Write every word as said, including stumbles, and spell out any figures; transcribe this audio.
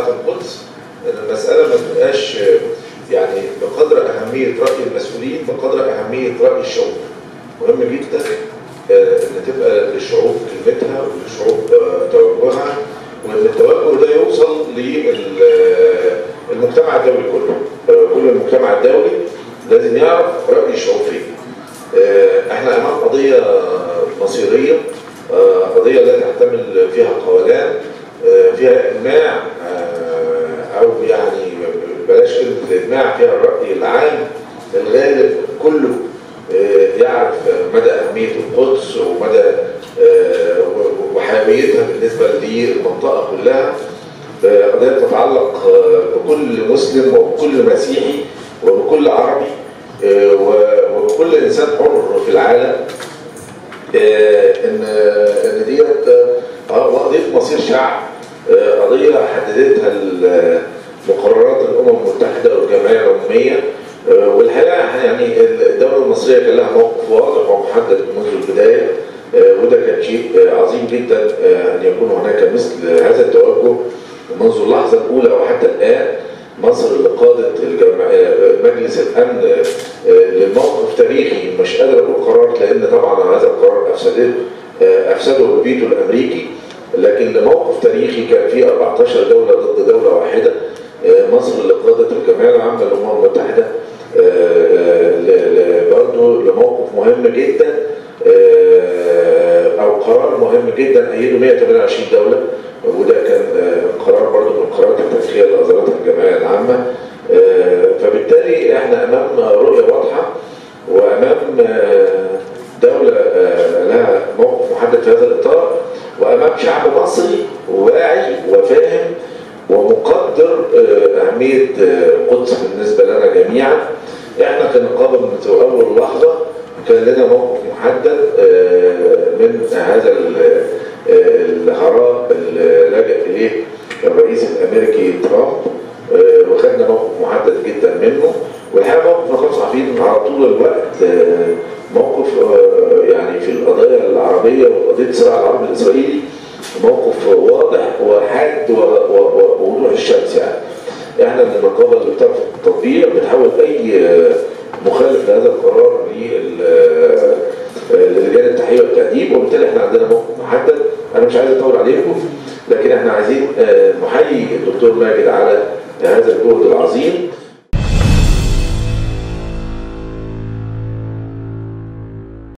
بتاعة القدس المسألة ما تبقاش يعني بقدر أهمية رأي المسؤولين بقدر أهمية رأي الشعوب. مهم جدا إن تبقى للشعوب كلمتها وللشعوب توجهها وإن التوجه ده يوصل للمجتمع الدولي كله. كل المجتمع الدولي لازم يعرف رأي الشعوب فيه. احنا أمام قضية مصيرية، قضية لا تحتمل فيها قولان، فيها إجماع أو يعني بلاش كلمة الإجماع، فيها الرأي العام الغالب كله يعرف مدى أهمية القدس ومدى وحيويتها بالنسبة للمنطقة كلها. قضية تتعلق بكل مسلم وبكل مسيحي وبكل عربي وكل انسان حر في العالم ان ان ديت قضيه مصير شعب، قضيه حددتها مقررات الامم المتحده والجمعيه العموميه. والحقيقه يعني الدوله المصريه كان لها موقف واضح ومحدد منذ البدايه، وده كان شيء عظيم جدا ان يكون هناك مثل هذا التوجه منذ اللحظه الاولى وحتى الان. مصر اللي قادت مجلس الامن لموقف تاريخي مش قادر اقول قرار لان طبعا هذا القرار افسده افسده الفيتو الامريكي، لكن لموقف تاريخي كان فيه أربعتاشر دوله ضد دوله واحده. مصر اللي قادت الجمعيه العامه للامم المتحده برضه لموقف مهم جدا او قرار مهم جدا ايده مية وتمنية وعشرين دوله، وده كان قرار برضه من القرارات التاريخيه اللي اصدرتها الجمعيه العامه. فبالتالي احنا امام رؤيه واضحه وامام دوله لها موقف محدد في هذا الاطار وامام شعب مصري واعي وفاهم ومقدر اهميه القدس بالنسبه لنا جميعا. احنا كنقابه من اول لحظه كان لنا موقف محدد من هذا الهراب اللي لجأ اليه الرئيس الامريكي ترامب، وخدنا موقف محدد جدا منه. والحقيقه موقف ما كناش عارفين على طول الوقت، موقف يعني في القضايا العربيه وقضيه الصراع العربي الاسرائيلي موقف واضح وحاد ووضوح الشمس. يعني احنا النقابه اللي بتاعت التطبيق بتحول اي مخالف لهذا القرار للجان التحقيق والتأديب، وبالتالي احنا عندنا موقف محدد. انا مش عايز اطول عليكم، لكن احنا عايزين نحيي الدكتور ماجد على هذا الجهد العظيم